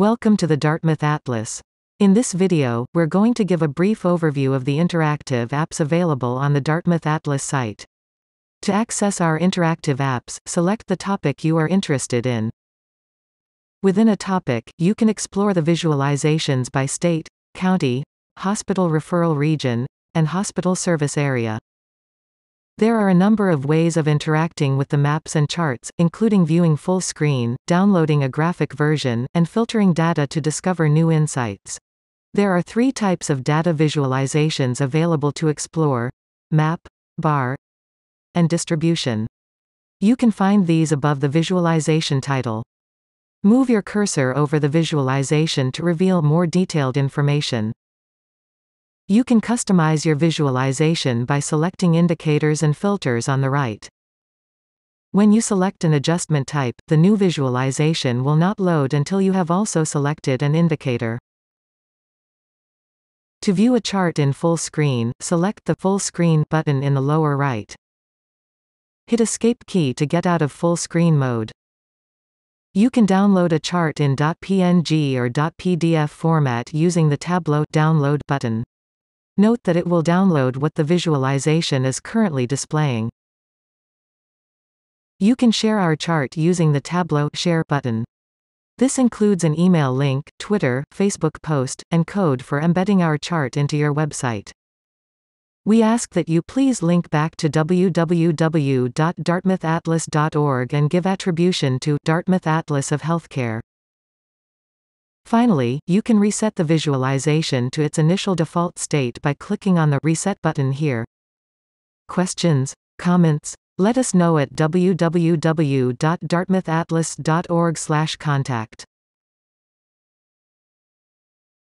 Welcome to the Dartmouth Atlas. In this video, we're going to give a brief overview of the interactive apps available on the Dartmouth Atlas site. To access our interactive apps, select the topic you are interested in. Within a topic, you can explore the visualizations by state, county, hospital referral region, and hospital service area. There are a number of ways of interacting with the maps and charts, including viewing full screen, downloading a graphic version, and filtering data to discover new insights. There are three types of data visualizations available to explore: map, bar, and distribution. You can find these above the visualization title. Move your cursor over the visualization to reveal more detailed information. You can customize your visualization by selecting indicators and filters on the right. When you select an adjustment type, the new visualization will not load until you have also selected an indicator. To view a chart in full screen, select the full screen button in the lower right. Hit Escape key to get out of full screen mode. You can download a chart in .png or .pdf format using the Tableau download button. Note that it will download what the visualization is currently displaying. You can share our chart using the Tableau Share button. This includes an email link, Twitter, Facebook post, and code for embedding our chart into your website. We ask that you please link back to www.dartmouthatlas.org and give attribution to Dartmouth Atlas of Healthcare. Finally, you can reset the visualization to its initial default state by clicking on the Reset button here. Questions? Comments? Let us know at www.dartmouthatlas.org/contact.